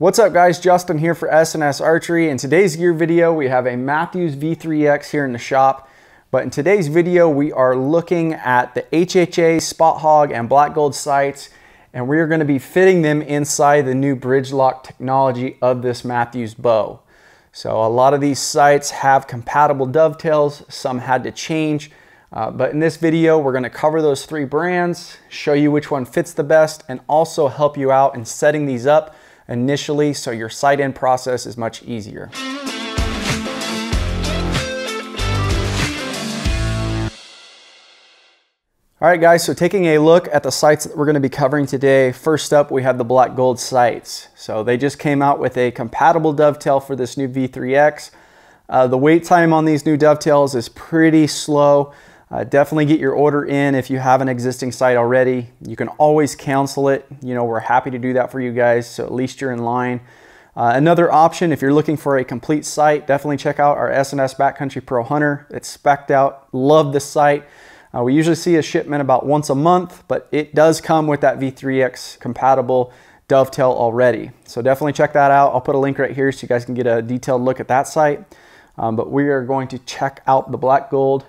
What's up guys, Justin here for S&S Archery. In today's gear video, we have a Mathews V3X here in the shop. But in today's video, we are looking at the HHA Spot Hogg and Black Gold sights, and we are gonna be fitting them inside the new bridge lock technology of this Mathews bow. So a lot of these sights have compatible dovetails, some had to change, but in this video, we're gonna cover those three brands, show you which one fits the best, and also help you out in setting these up initially, so your sight in process is much easier. All right guys, so taking a look at the sights that we're gonna be covering today, first up we have the Black Gold sights. So they just came out with a compatible dovetail for this new V3X. The wait time on these new dovetails is pretty slow. Definitely get your order in if you have an existing sight already. You can always cancel it. You know, we're happy to do that for you guys, so at least you're in line. Another option, if you're looking for a complete sight, definitely check out our S&S Backcountry Pro Hunter. It's spec'd out. Love this sight. We usually see a shipment about once a month, but it does come with that V3X compatible dovetail already. So definitely check that out. I'll put a link right here so you guys can get a detailed look at that sight. But we are going to check out the Black Gold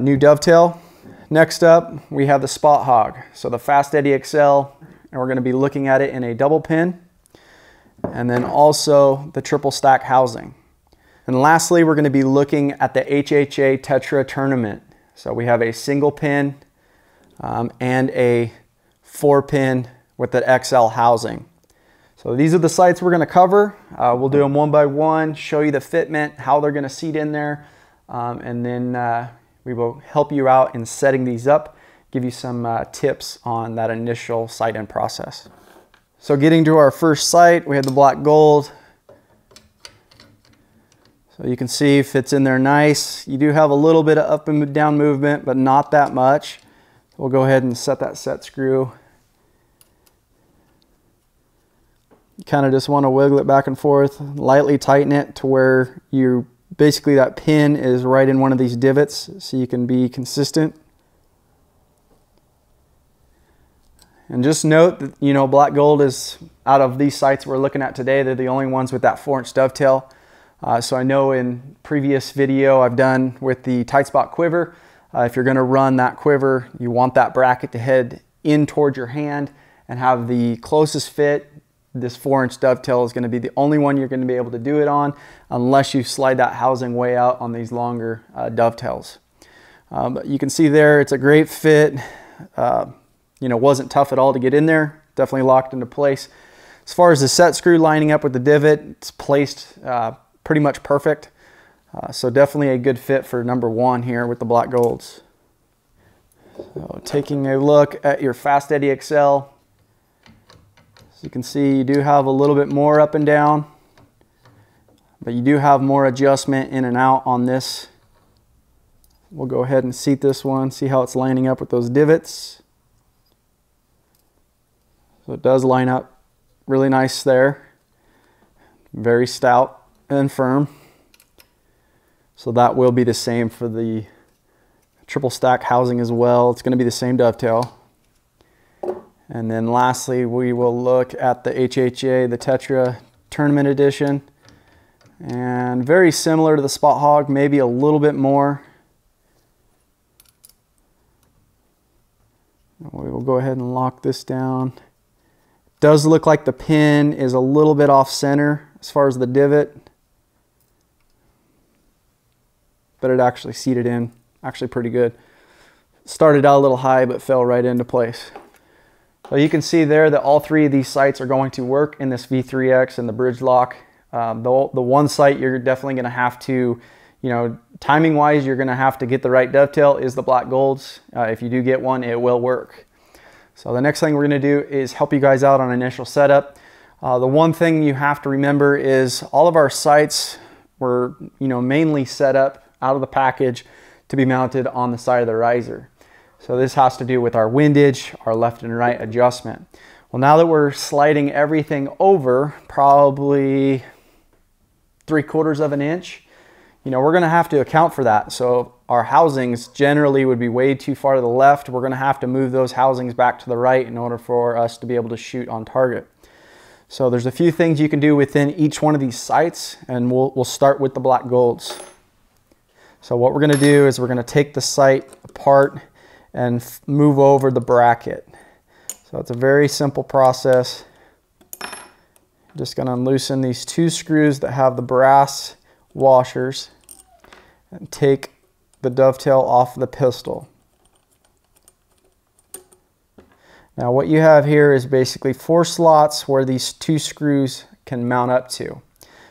new dovetail. Next up, we have the Spot Hogg. So the Fast Eddie XL, and we're gonna be looking at it in a double pin, and then also the triple stack housing. And lastly, we're gonna be looking at the HHA Tetra Tournament. So we have a single pin and a 4-pin with the XL housing. So these are the sights we're gonna cover. We'll do them one by one, show you the fitment, how they're gonna seat in there, and then we will help you out in setting these up, give you some tips on that initial sight-in process. So getting to our first sight, we have the Black Gold. So you can see fits in there nice. You do have a little bit of up and down movement, but not that much. We'll go ahead and set that set screw. You kind of just want to wiggle it back and forth, lightly tighten it to where you basically that pin is right in one of these divots, so you can be consistent. And just note that, you know, Black Gold is, out of these sights we're looking at today, they're the only ones with that 4-inch dovetail. So I know in previous video I've done with the Tight Spot Quiver, if you're gonna run that quiver, you want that bracket to head in toward your hand and have the closest fit. This 4-inch dovetail is going to be the only one you're going to be able to do it on, unless you slide that housing way out on these longer dovetails. But you can see there, it's a great fit. You know, wasn't tough at all to get in there. Definitely locked into place. As far as the set screw lining up with the divot, it's placed pretty much perfect. So definitely a good fit for number one here with the Black Golds. So taking a look at your Fast Eddie XL. So you can see you do have a little bit more up and down, but you do have more adjustment in and out on this. We'll go ahead and seat this one, see how it's lining up with those divots. So it does line up really nice there. Very stout and firm. So that will be the same for the triple stack housing as well. It's going to be the same dovetail. And then lastly, we will look at the HHA, the Tetra Tournament Edition. And very similar to the Spot Hogg, maybe a little bit more. We will go ahead and lock this down. It does look like the pin is a little bit off center as far as the divot, but it actually seated in, actually pretty good. Started out a little high, but fell right into place. So you can see there that all three of these sights are going to work in this V3X and the bridge lock. The one sight you're definitely going to have to, you know, timing wise, you're going to have to get the right dovetail is the Black Golds. If you do get one, it will work. So the next thing we're going to do is help you guys out on initial setup. The one thing you have to remember is all of our sights were, you know, mainly set up out of the package to be mounted on the side of the riser. So this has to do with our windage, our left and right adjustment. Well, now that we're sliding everything over probably 3/4 of an inch, you know, we're gonna have to account for that. So our housings generally would be way too far to the left. We're gonna have to move those housings back to the right in order for us to be able to shoot on target. So there's a few things you can do within each one of these sights, and we'll start with the Black Golds. So what we're gonna do is we're gonna take the sight apart and move over the bracket. So it's a very simple process. Just gonna unloosen these two screws that have the brass washers and take the dovetail off the pistol. Now what you have here is basically four slots where these two screws can mount up to.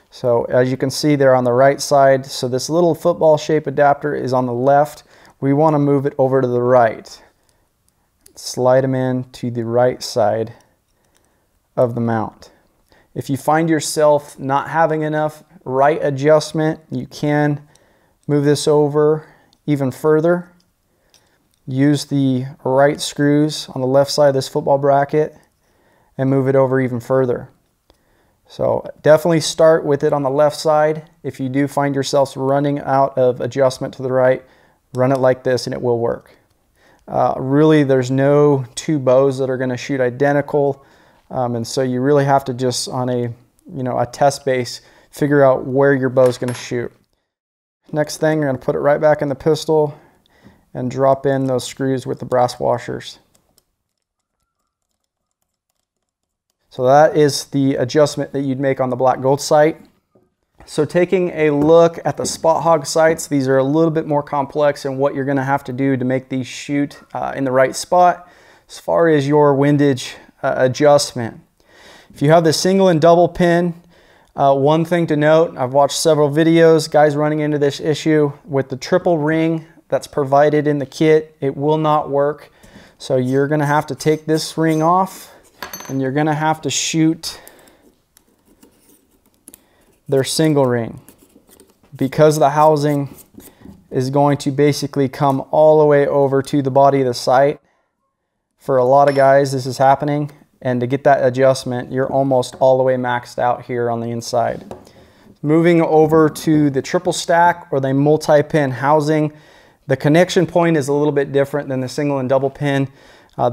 So as you can see, they're on the right side. So this little football shape adapter is on the left. We want to move it over to the right. Slide them in to the right side of the mount. If you find yourself not having enough right adjustment, you can move this over even further. Use the right screws on the left side of this football bracket and move it over even further. So definitely start with it on the left side. If you do find yourselves running out of adjustment to the right, run it like this and it will work. Really, there's no two bows that are going to shoot identical, and so you really have to just on a, you know, a test base, figure out where your bow is going to shoot. Next thing, you're going to put it right back in the pistol and drop in those screws with the brass washers. So that is the adjustment that you'd make on the Black Gold sight. So taking a look at the Spot Hogg sights, these are a little bit more complex in what you're gonna have to do to make these shoot in the right spot as far as your windage adjustment. If you have the single and double pin, one thing to note, I've watched several videos, guys running into this issue with the triple ring that's provided in the kit, it will not work. So you're gonna have to take this ring off and you're gonna have to shoot their single ring, because the housing is going to basically come all the way over to the body of the sight. For a lot of guys, this is happening, and to get that adjustment, you're almost all the way maxed out here on the inside. Moving over to the triple stack or the multi-pin housing, the connection point is a little bit different than the single and double pin.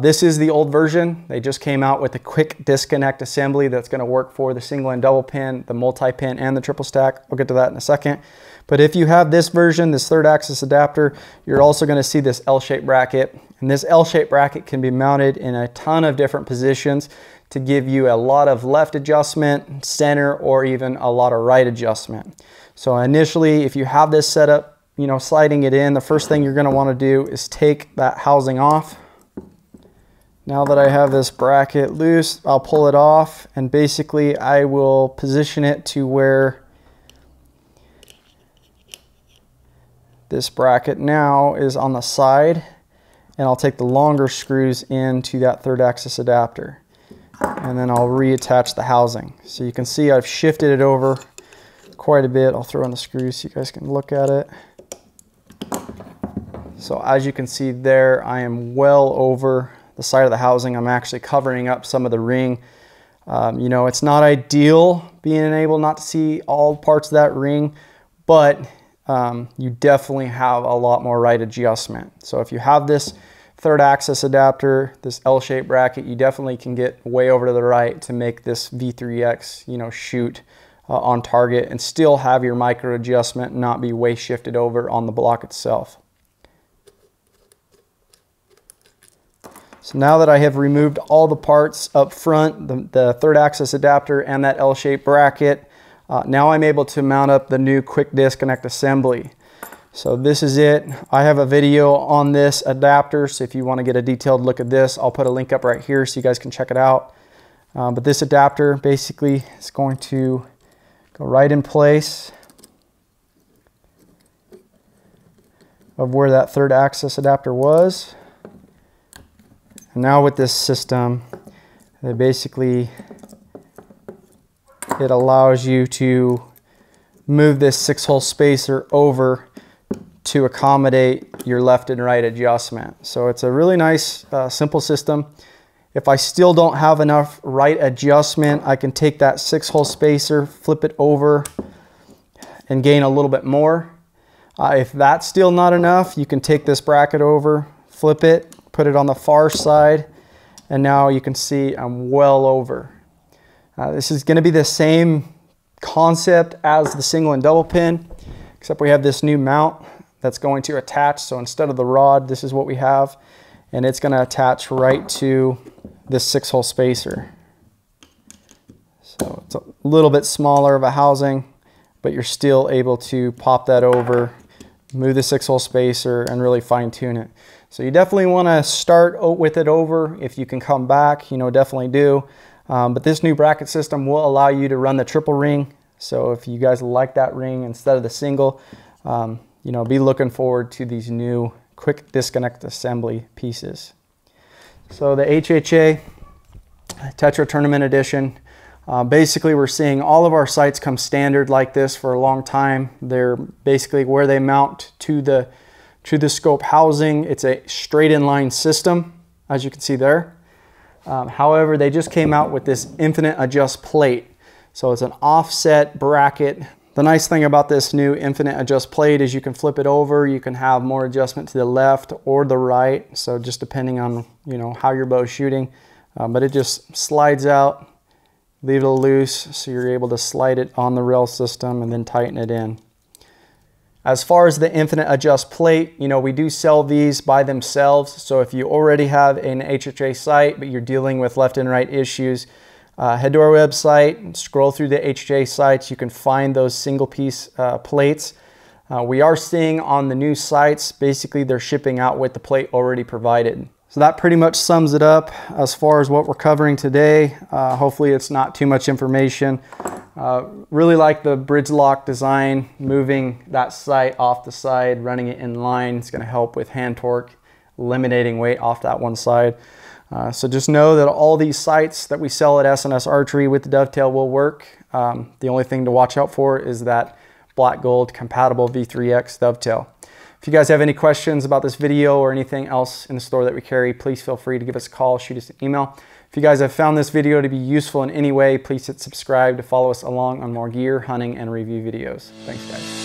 This is the old version. They just came out with a quick disconnect assembly that's gonna work for the single and double pin, the multi-pin, and the triple stack. We'll get to that in a second. But if you have this version, this third axis adapter, you're also gonna see this L-shaped bracket. And this L-shaped bracket can be mounted in a ton of different positions to give you a lot of left adjustment, center, or even a lot of right adjustment. So initially, if you have this set up, you know, sliding it in, the first thing you're gonna wanna do is take that housing off. Now that I have this bracket loose, I'll pull it off and basically I will position it to where this bracket now is on the side, and I'll take the longer screws into that third axis adapter. And then I'll reattach the housing. So you can see I've shifted it over quite a bit. I'll throw in the screws so you guys can look at it. So as you can see there, I am well over the side of the housing. I'm actually covering up some of the ring. You know, it's not ideal being able not to see all parts of that ring, but you definitely have a lot more right adjustment. So if you have this third axis adapter, this L-shaped bracket, you definitely can get way over to the right to make this V3X, you know, shoot on target and still have your micro adjustment and not be way shifted over on the block itself. So now that I have removed all the parts up front, the third axis adapter and that L-shaped bracket, now I'm able to mount up the new quick disconnect assembly. So this is it. I have a video on this adapter, so if you want to get a detailed look at this, I'll put a link up right here so you guys can check it out. But this adapter basically is going to go right in place of where that third axis adapter was. And now with this system, they basically, it allows you to move this 6-hole spacer over to accommodate your left and right adjustment. So it's a really nice, simple system. If I still don't have enough right adjustment, I can take that 6-hole spacer, flip it over, and gain a little bit more. If that's still not enough, you can take this bracket over, flip it, put it on the far side, and now you can see I'm well over. This is going to be the same concept as the single and double pin, except we have this new mount that's going to attach. So instead of the rod, this is what we have, and it's going to attach right to this 6-hole spacer. So it's a little bit smaller of a housing, but you're still able to pop that over, move the 6-hole spacer, and really fine tune it. So you definitely want to start with it over. If you can come back, you know, definitely do. But this new bracket system will allow you to run the triple ring. So if you guys like that ring instead of the single, you know, be looking forward to these new quick disconnect assembly pieces. So the HHA Tetra Tournament Edition, basically we're seeing all of our sights come standard like this for a long time. They're basically where they mount to the scope housing. It's a straight in line system, as you can see there. However, they just came out with this infinite adjust plate. So it's an offset bracket. The nice thing about this new infinite adjust plate is you can flip it over. You can have more adjustment to the left or the right. So just depending on, you know, how your bow's shooting, but it just slides out, leave it loose. So you're able to slide it on the rail system and then tighten it in. As far as the infinite adjust plate, you know, we do sell these by themselves. So if you already have an HHA sight, but you're dealing with left and right issues, head to our website, scroll through the HHA sights. You can find those single piece plates. We are seeing on the new sights, basically they're shipping out with the plate already provided. So that pretty much sums it up as far as what we're covering today. Hopefully it's not too much information. Really like the bridge lock design, moving that sight off the side, running it in line. It's gonna help with hand torque, eliminating weight off that one side. So just know that all these sights that we sell at S&S Archery with the dovetail will work. The only thing to watch out for is that Black Gold compatible V3X dovetail. If you guys have any questions about this video or anything else in the store that we carry, please feel free to give us a call, shoot us an email. If you guys have found this video to be useful in any way, please hit subscribe to follow us along on more gear, hunting, and review videos. Thanks, guys.